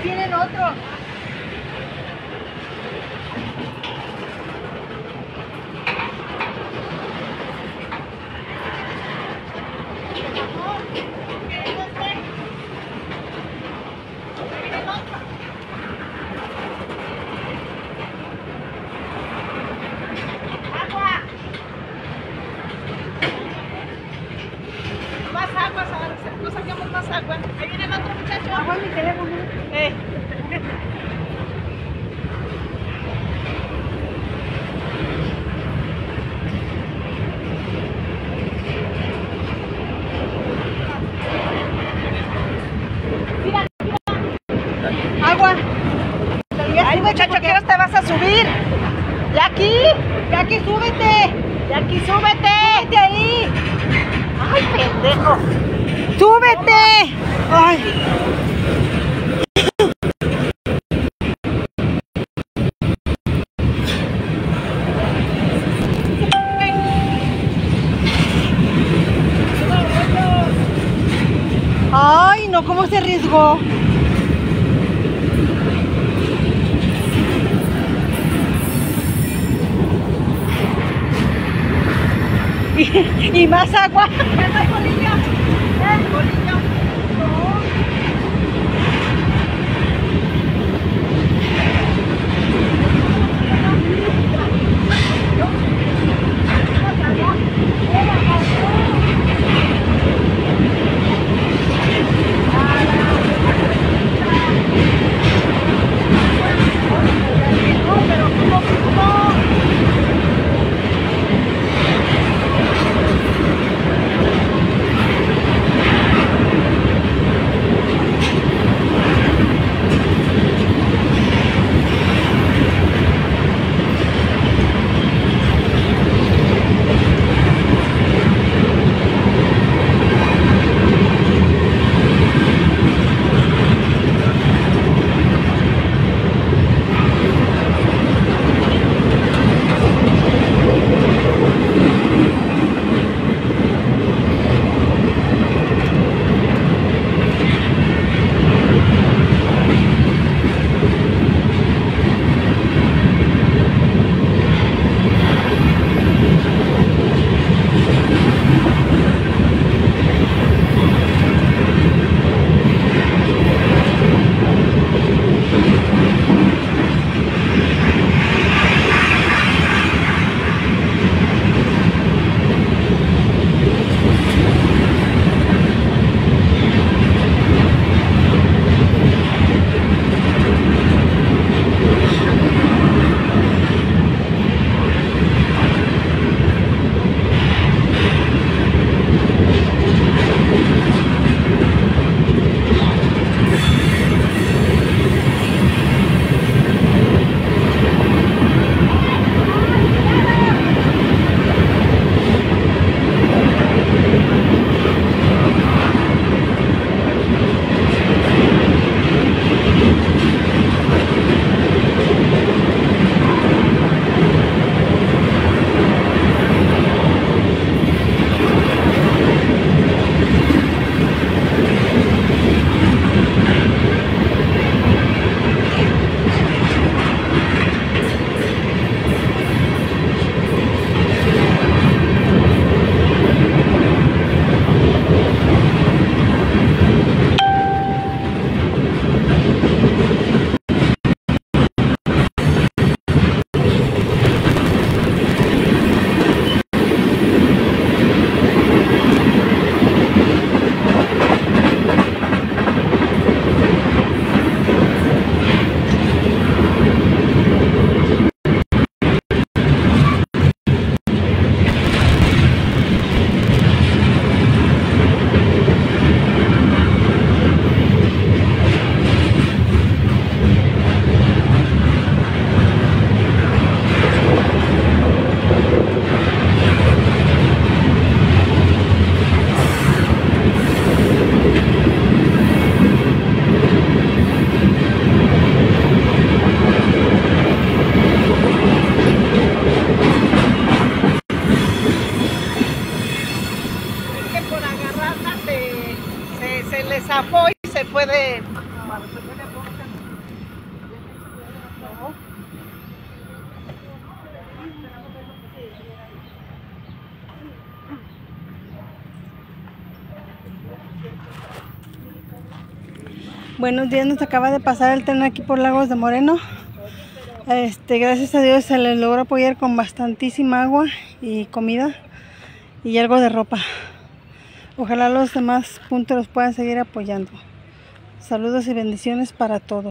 ahí vienen otros. Agua. Ahí viene el otro muchacho. Agua en mi teléfono. Mira, mira. Agua. Ay, muchacho, ¿qué hora te vas a subir? Jackie, Jackie, súbete. Jackie, súbete. De ahí. Ay, pendejo. ¡Súbete! ¡Ay! ¡Ay, no! ¿Cómo se arriesgó? Y más agua. Se les zafó y se fue de... Buenos días, nos acaba de pasar el tren aquí por Lagos de Moreno. Gracias a Dios se les logró apoyar con bastantísima agua y comida y algo de ropa. Ojalá los demás puntos los puedan seguir apoyando. Saludos y bendiciones para todos.